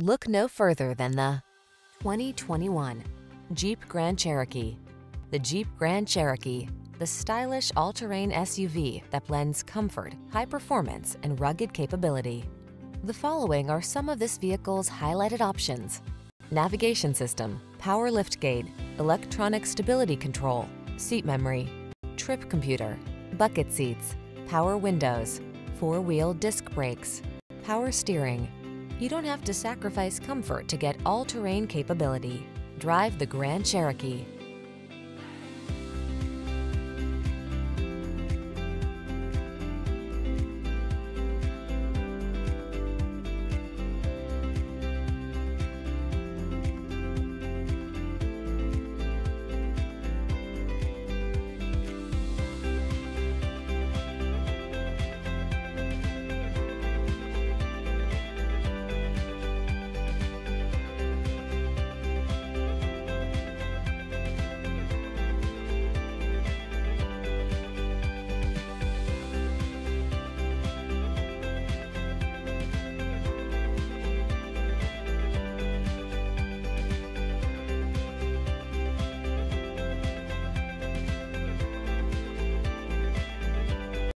Look no further than the 2021 Jeep Grand Cherokee. The Jeep Grand Cherokee, the stylish all-terrain SUV that blends comfort, high performance, and rugged capability. The following are some of this vehicle's highlighted options: navigation system, power liftgate, electronic stability control, seat memory, trip computer, bucket seats, power windows, four-wheel disc brakes, power steering. You don't have to sacrifice comfort to get all-terrain capability. Drive the Grand Cherokee.